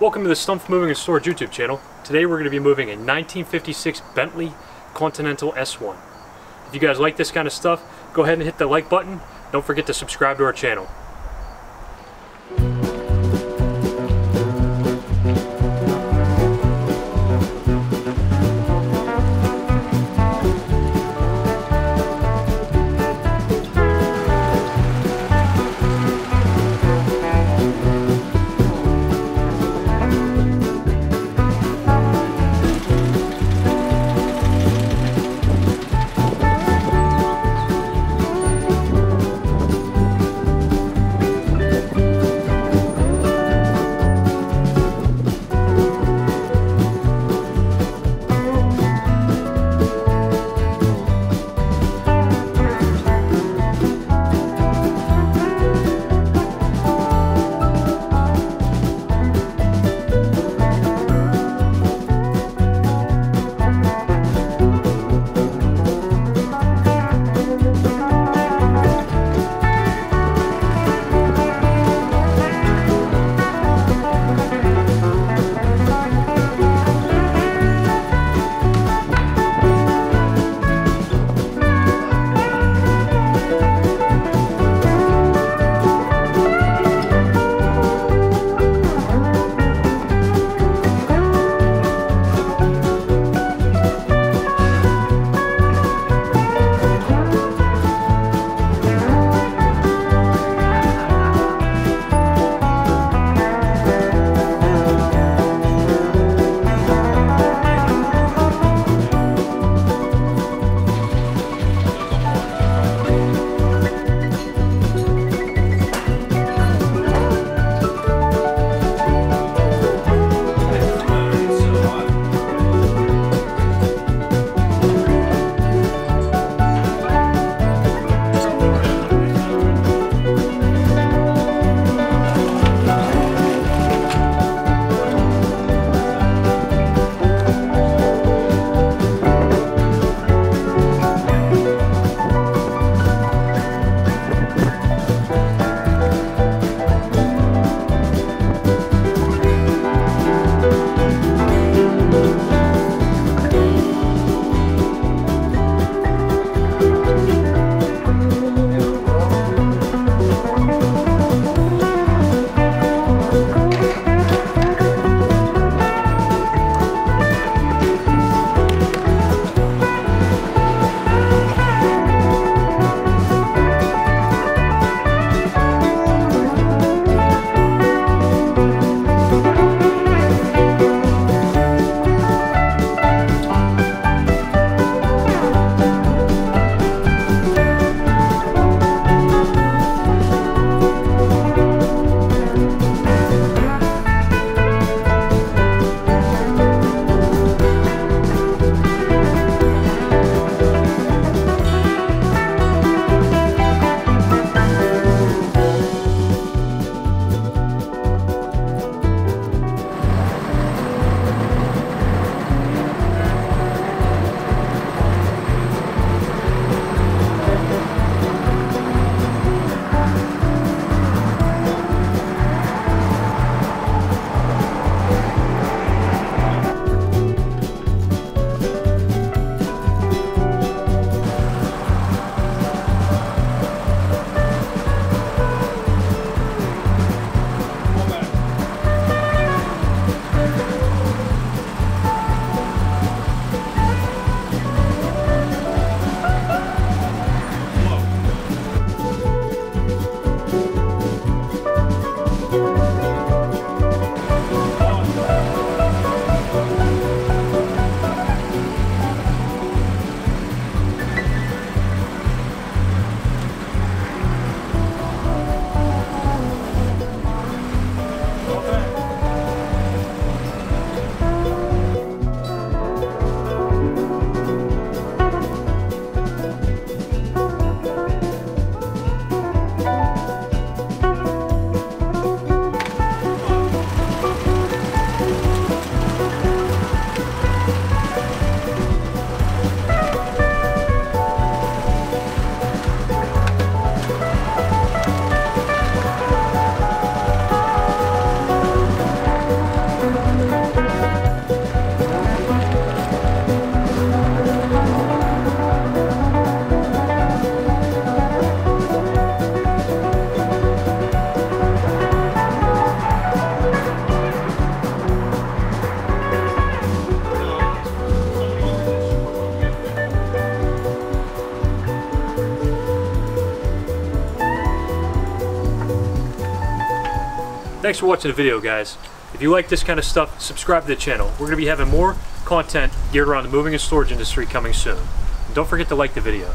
Welcome to the Stumpf Moving and Storage YouTube channel. Today we're going to be moving a 1956 Bentley Continental S1. If you guys like this kind of stuff, go ahead and hit the like button. Don't forget to subscribe to our channel. Thanks for watching the video, guys. If you like this kind of stuff, subscribe to the channel. We're going to be having more content geared around the moving and storage industry coming soon. And don't forget to like the video.